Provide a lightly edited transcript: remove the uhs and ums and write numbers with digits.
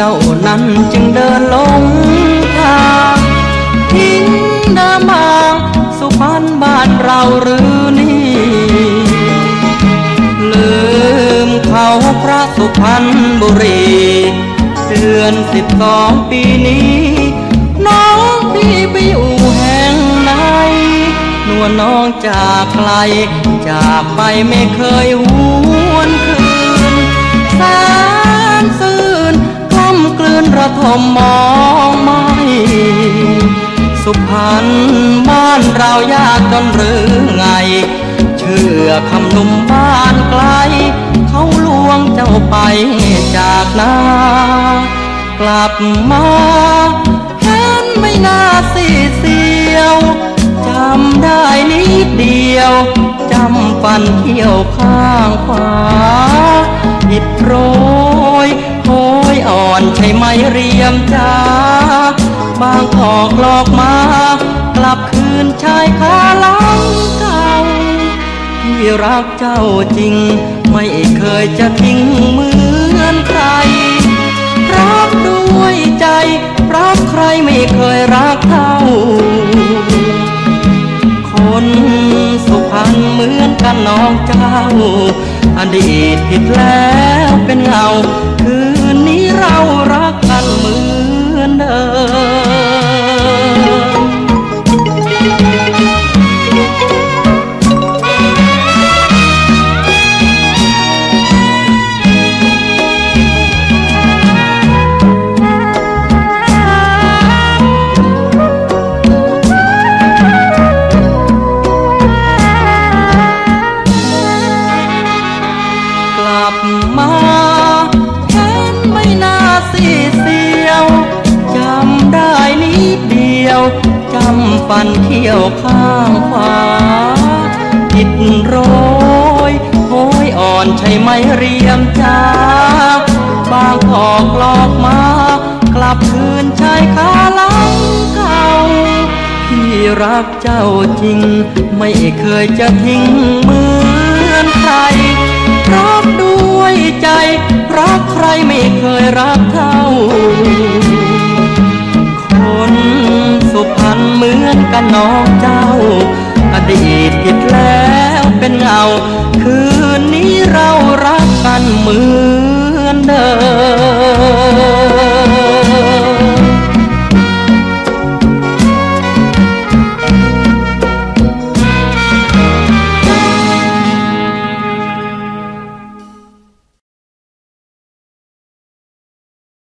เจ้านั้นจึงเดินลงทางทิ้งเดิมทางสุพรรณบ้านเราหรือนี่ลืมเขาพระสุพรรณบุรีเดือน12ปีนี้น้องพี่ไปอยู่แห่งไหนนวลน้องจากไกลจากไปไม่เคยหวนคืนแสนซื่นกล้มกลืนระทมมองไม่สุพรรณบ้านเรายากจนหรือไงเชื่อคำหนุ่มบ้านไกลเขาลวงเจ้าไปจากนากลับมาแค้นไม่น่าสีเสียวจำได้นิดเดียวจำฟันเขี้ยวข้างขวาอิดโรยโอยอ่อนใช่ไหมเรียมจ้าบางออกหลอกมากลับคืนชายคาหลังเก่าที่รักเจ้าจริงไม่เคยจะทิ้งเหมือนใครรักด้วยใจรักใครไม่เคยรักเท่าคนสุพรรณเหมือนกันน้องเจ้าอดีตผิดแล้วเป็นเงาคืนนี้เรารักกันเหมือนเดิมฟันเขี้ยวข้างขวาอิดโรยโอยอ่อนใช่ไหมเรียมจ้าบางออกหลอกมากลับคืนชายคาหลังเก่าที่รักเจ้าจริงไม่เคยจะทิ้งเหมือนใครรักด้วยใจรักใครไม่เคยรักเท่าสุพรรณเหมือนกันน้องเจ้าอดีตผิดแล้วเป็นเงาคืนนี้เรารักกันเหมือนเดิม